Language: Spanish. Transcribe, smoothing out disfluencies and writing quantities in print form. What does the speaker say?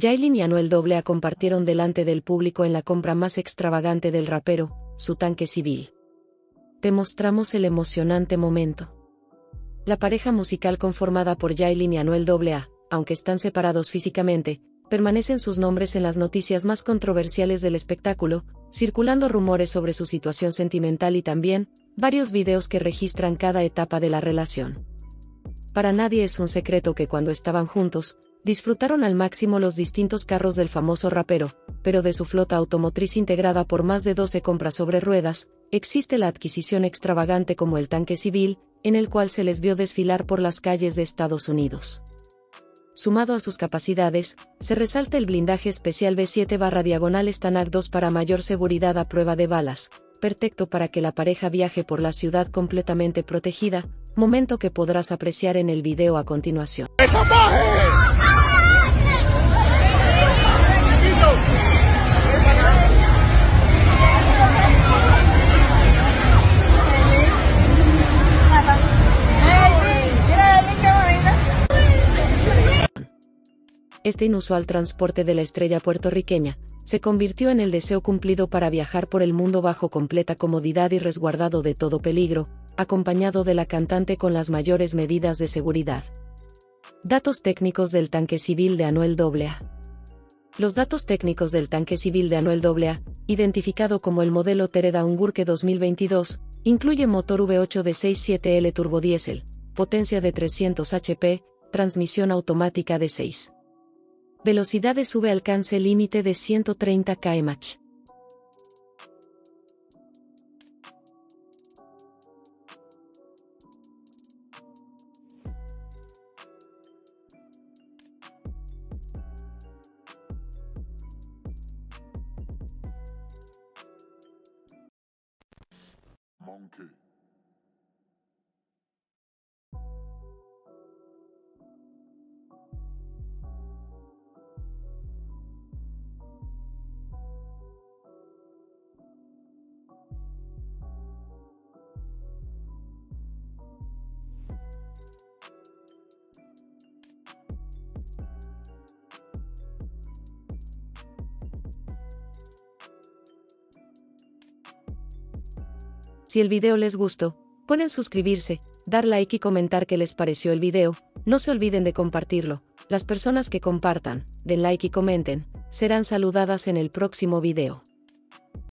Yailin y Anuel AA compartieron delante del público en la compra más extravagante del rapero, su tanque civil. Te mostramos el emocionante momento. La pareja musical conformada por Yailin y Anuel AA, aunque están separados físicamente, permanecen sus nombres en las noticias más controversiales del espectáculo, circulando rumores sobre su situación sentimental y también, varios videos que registran cada etapa de la relación. Para nadie es un secreto que cuando estaban juntos, disfrutaron al máximo los distintos carros del famoso rapero, pero de su flota automotriz integrada por más de 12 compras sobre ruedas, existe la adquisición extravagante como el tanque civil, en el cual se les vio desfilar por las calles de Estados Unidos. Sumado a sus capacidades, se resalta el blindaje especial B7/Stanag 2 para mayor seguridad a prueba de balas, perfecto para que la pareja viaje por la ciudad completamente protegida, momento que podrás apreciar en el video a continuación. Este inusual transporte de la estrella puertorriqueña se convirtió en el deseo cumplido para viajar por el mundo bajo completa comodidad y resguardado de todo peligro, acompañado de la cantante con las mayores medidas de seguridad. Datos técnicos del tanque civil de Anuel AA. Los datos técnicos del tanque civil de Anuel AA, identificado como el modelo Tereda Ungurke 2022, incluye motor V8 de 6.7L turbodiésel, potencia de 300 HP, transmisión automática de 6. Velocidades V, alcance límite de 130 km/h. Monkey. Si el video les gustó, pueden suscribirse, dar like y comentar qué les pareció el video, no se olviden de compartirlo, las personas que compartan, den like y comenten, serán saludadas en el próximo video.